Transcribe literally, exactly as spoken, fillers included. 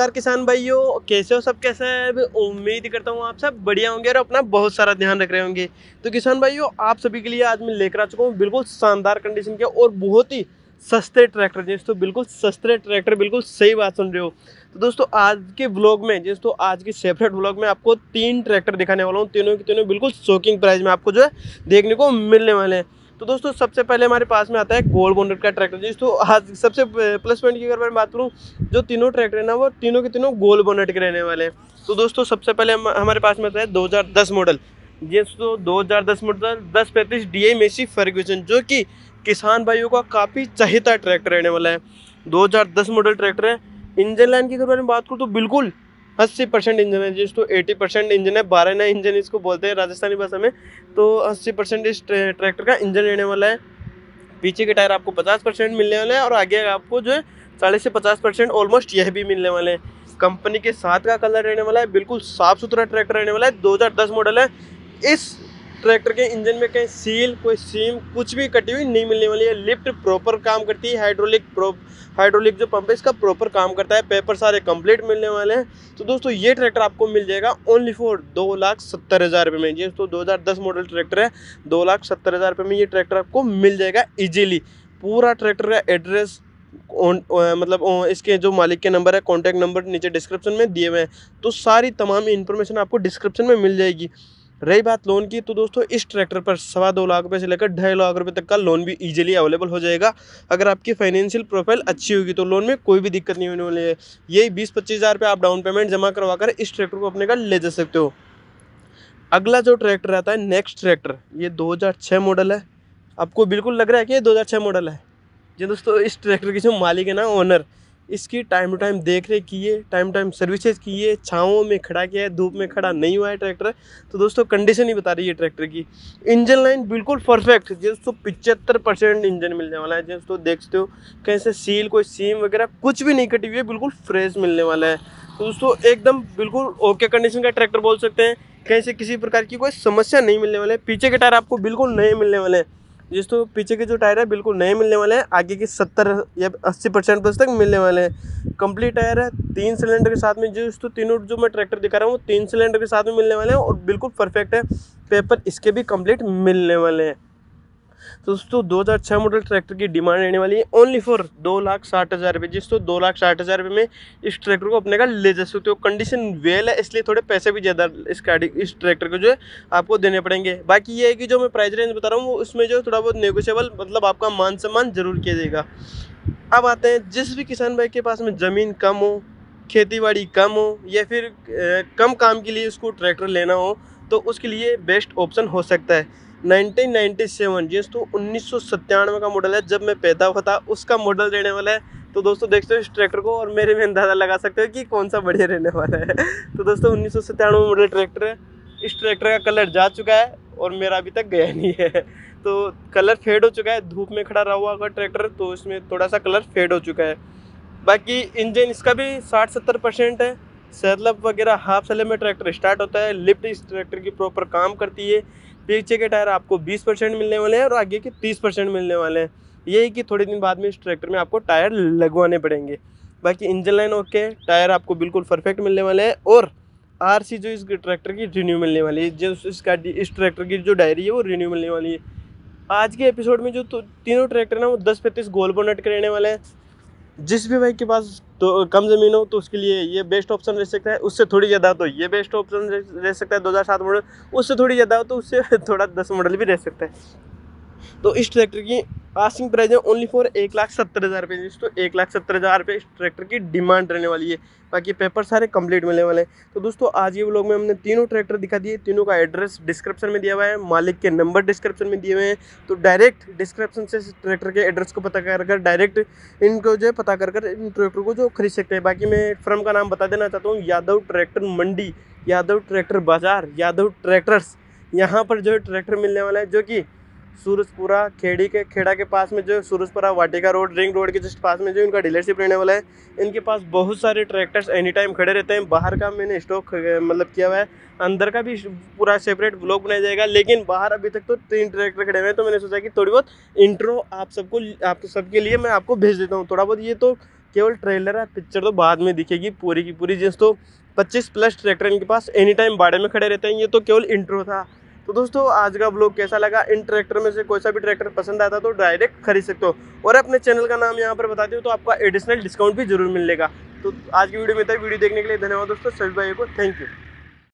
नमस्कार किसान भाइयों, कैसे हो सब? कैसे हैं? उम्मीद करता हूँ आप सब बढ़िया होंगे और अपना बहुत सारा ध्यान रख रहे होंगे। तो किसान भाइयों, आप सभी के लिए आज मैं लेकर आ चुका हूँ बिल्कुल शानदार कंडीशन के और बहुत ही सस्ते ट्रैक्टर। दोस्तों बिल्कुल सस्ते ट्रैक्टर, बिल्कुल सही बात सुन रहे हो। तो दोस्तों आज के व्लॉग में, दोस्तों आज के सेपरेट व्लॉग में आपको तीन ट्रैक्टर दिखाने वाला हूँ। तीनों के तीनों बिल्कुल शॉकिंग प्राइस में आपको जो है देखने को मिलने वाले हैं। तो दोस्तों सबसे पहले हमारे पास में आता है गोल्ड बॉन्डेड का ट्रैक्टर। दोस्तों आज सबसे प्लस पॉइंट की अगर मैं बात करूं, जो तीनों ट्रैक्टर है ना, वो तीनों के तीनों गोल्ड बॉन्डेड के रहने वाले हैं। तो दोस्तों सबसे पहले हम, हमारे पास में आता है दो हज़ार दस मॉडल। ये दोस्तों दो हज़ार दस मॉडल दस पैंतीस डी मैसी फर्ग्यूसन, जो कि किसान भाइयों का काफ़ी चाहता ट्रैक्टर रहने वाला है। दो हज़ार दस मॉडल ट्रैक्टर है। इंजन लाइन की अगर मैं बात करूँ तो बिल्कुल अस्सी परसेंट इंजन है। जिसको एटी परसेंट इंजन है, बारह ना इंजन इसको बोलते हैं राजस्थानी भाषा में। तो अस्सी परसेंट इस ट्रैक्टर का इंजन रहने वाला है। पीछे के टायर आपको पचास परसेंट मिलने वाले हैं और आगे आपको जो है चालीस से पचास परसेंट ऑलमोस्ट यह भी मिलने वाले हैं। कंपनी के साथ का कलर रहने वाला है। बिल्कुल साफ सुथरा ट्रैक्टर रहने वाला है। दो हज़ार दस मॉडल है। इस ट्रैक्टर के इंजन में कहीं सील, कोई सीम, कुछ भी कटी हुई नहीं मिलने वाली है। लिफ्ट प्रॉपर काम करती है। हाइड्रोलिक प्रो हाइड्रोलिक जो पंप है इसका प्रॉपर काम करता है। पेपर सारे कंप्लीट मिलने वाले हैं। तो दोस्तों ये ट्रैक्टर आपको मिल जाएगा ओनली फॉर दो लाख सत्तर हज़ार रुपये में। ये दोस्तों दो हज़ार दस मॉडल ट्रैक्टर है। दो लाख सत्तर हज़ार रुपये में ये ट्रैक्टर आपको मिल जाएगा ईजिली। पूरा ट्रैक्टर का एड्रेस, ऑन मतलब ओ, इसके जो मालिक के नंबर है, कॉन्टैक्ट नंबर नीचे डिस्क्रिप्शन में दिए हुए हैं। तो सारी तमाम इन्फॉर्मेशन आपको डिस्क्रिप्शन में मिल जाएगी। रही बात लोन की, तो दोस्तों इस ट्रैक्टर पर सवा दो लाख रुपए से लेकर ढाई लाख रुपए तक का लोन भी इजीली अवेलेबल हो जाएगा। अगर आपकी फाइनेंशियल प्रोफाइल अच्छी होगी तो लोन में कोई भी दिक्कत नहीं होने वाली है। यही बीस पच्चीस हज़ार रुपये आप डाउन पेमेंट जमा करवा कर इस ट्रैक्टर को अपने घर ले जा सकते हो। अगला जो ट्रैक्टर आता है, नेक्स्ट ट्रैक्टर, ये दो हज़ार छः मॉडल है। आपको बिल्कुल लग रहा है कि ये दो हज़ार छः मॉडल है। जी दोस्तों, इस ट्रैक्टर की जो मालिक है ना, ओनर, इसकी टाइम टू टाइम देख रेख किए, टाइम टाइम सर्विसेज किए, छाँवों में खड़ा किया है, धूप में खड़ा नहीं हुआ है ट्रैक्टर। तो दोस्तों कंडीशन ही बता रही है ट्रैक्टर की। इंजन लाइन बिल्कुल परफेक्ट। दोस्तों पिचहत्तर परसेंट इंजन मिलने वाला है। दोस्तों देखते हो कहीं से सील, कोई सीम वगैरह कुछ भी नहीं कटी हुई है। बिल्कुल फ्रेश मिलने वाला है। तो दोस्तों एकदम बिल्कुल ओके कंडीशन का ट्रैक्टर बोल सकते हैं। कहीं से किसी प्रकार की कोई समस्या नहीं मिलने वाली है। पीछे के टायर आपको बिल्कुल नए मिलने वाले हैं। दोस्तों पीछे के जो टायर है बिल्कुल नए मिलने वाले हैं। आगे के सत्तर या अस्सी परसेंट प्लस तक मिलने वाले हैं। कंप्लीट टायर है। तीन सिलेंडर के साथ में जो दोस्तों तीनों जो मैं ट्रैक्टर दिखा रहा हूँ वो तीन सिलेंडर के साथ में मिलने वाले हैं और बिल्कुल परफेक्ट है। पेपर इसके भी कंप्लीट मिलने वाले हैं। तो दोस्तों दो हज़ार छः मॉडल ट्रैक्टर की डिमांड रहने वाली है ओनली फॉर दो लाख साठ हज़ार रुपये। दोस्तों दो लाख साठ हज़ार रुपये में इस ट्रैक्टर को अपने का ले जा सकते हो। कंडीशन वेल है, इसलिए थोड़े पैसे भी ज़्यादा इस गाड़ी इस ट्रैक्टर को जो है आपको देने पड़ेंगे। बाकी ये है कि जो मैं प्राइस रेंज बता रहा हूँ वो उसमें जो थोड़ा बहुत नेगोशिएबल, मतलब आपका मान सम्मान जरूर किया जाएगा। अब आते हैं जिस भी किसान भाई के पास में ज़मीन कम हो, खेतीबाड़ी कम हो या फिर कम काम के लिए उसको ट्रैक्टर लेना हो, तो उसके लिए बेस्ट ऑप्शन हो सकता है नाइनटीन नाइन्टी सेवन। जी दोस्तों उन्नीस सौ सत्तानवे का मॉडल है, जब मैं पैदा हुआ था उसका मॉडल रहने वाला है। तो दोस्तों देखते हो इस ट्रैक्टर को और मेरे में अंदाज़ा लगा सकते हो कि कौन सा बढ़िया रहने वाला है। तो दोस्तों उन्नीस सौ सत्तानवे मॉडल ट्रैक्टर है। इस ट्रैक्टर का कलर जा चुका है और मेरा अभी तक गया नहीं है। तो कलर फेड हो चुका है। धूप में खड़ा रहा हुआ अगर ट्रैक्टर तो इसमें थोड़ा सा कलर फेड हो चुका है। बाकी इंजन इसका भी साठ सत्तर परसेंट है। सैलअप वगैरह हाफ सैलअप में ट्रैक्टर स्टार्ट होता है। लिफ्ट इस ट्रैक्टर की प्रॉपर काम करती है। पीछे के टायर आपको बीस परसेंट मिलने वाले हैं और आगे के तीस परसेंट मिलने वाले हैं। यही कि थोड़े दिन बाद में इस ट्रैक्टर में आपको टायर लगवाने पड़ेंगे। बाकी इंजन लाइन ओके है, टायर आपको बिल्कुल परफेक्ट मिलने वाले हैं और आरसी जो इस ट्रैक्टर की रिन्यू मिलने वाली है। जो इसका इस ट्रैक्टर की जो डायरी है वो रिन्यू मिलने वाली है। आज के एपिसोड में जो तो, तीनों ट्रैक्टर हैं वो दस पैंतीस गोल बोनट के रहने वाले हैं। जिस भी भाई के पास तो कम ज़मीन हो तो उसके लिए ये बेस्ट ऑप्शन रह सकता है। उससे थोड़ी ज़्यादा तो ये बेस्ट ऑप्शन रह सकता है दो हज़ार सात मॉडल। उससे थोड़ी ज़्यादा हो तो उससे थोड़ा दस मॉडल भी रह सकता है। तो इस ट्रैक्टर की आस्किंग प्राइस है ओनली फॉर एक लाख सत्तर हज़ार रुपये। दोस्तों एक लाख सत्तर हज़ार रुपये इस ट्रैक्टर की डिमांड रहने वाली है। बाकी पेपर सारे कंप्लीट मिलने वाले हैं। तो दोस्तों आज ये व्लॉग में हमने तीनों ट्रैक्टर दिखा दिए। तीनों का एड्रेस डिस्क्रिप्शन में दिया हुआ है, मालिक के नंबर डिस्क्रिप्शन में दिए हुए हैं। तो डायरेक्ट डिस्क्रिप्शन से ट्रैक्टर के एड्रेस को पता कर कर डायरेक्ट इनको जो है पता कर कर इन ट्रैक्टर को जो खरीद सकते हैं। बाकी मैं फर्म का नाम बता देना चाहता हूँ, यादव ट्रैक्टर मंडी, यादव ट्रैक्टर बाज़ार, यादव ट्रैक्टर्स। यहाँ पर जो है ट्रैक्टर मिलने वाला है जो कि सूरजपुरा खेड़ी के खेड़ा के पास में जो Surajpura Vatika road ring road के जस्ट पास में जो इनका डीलरशिप रहने वाला है। इनके पास बहुत सारे ट्रैक्टर्स एनी टाइम खड़े रहते हैं। बाहर का मैंने स्टॉक मतलब किया हुआ है, अंदर का भी पूरा सेपरेट ब्लॉग बनाया जाएगा। लेकिन बाहर अभी तक तो तीन ट्रैक्टर खड़े हुए हैं। तो मैंने सोचा कि थोड़ी बहुत इंट्रो आप सबको आप सबके लिए मैं आपको भेज देता हूँ। थोड़ा बहुत ये तो केवल ट्रेलर है, पिक्चर तो बाद में दिखेगी पूरी की पूरी। जिस तो पच्चीस प्लस ट्रैक्टर इनके पास एनी टाइम बाड़े में खड़े रहते हैं। ये तो केवल इंट्रो था। तो दोस्तों आज का व्लॉग कैसा लगा, इन ट्रैक्टर में से कोई सा भी ट्रैक्टर पसंद आता तो डायरेक्ट खरीद सकते हो, और अपने चैनल का नाम यहाँ पर बता दो तो आपका एडिशनल डिस्काउंट भी जरूर मिलेगा। तो आज की वीडियो में तक वीडियो देखने के लिए धन्यवाद दोस्तों, सभी भाइयों को थैंक यू।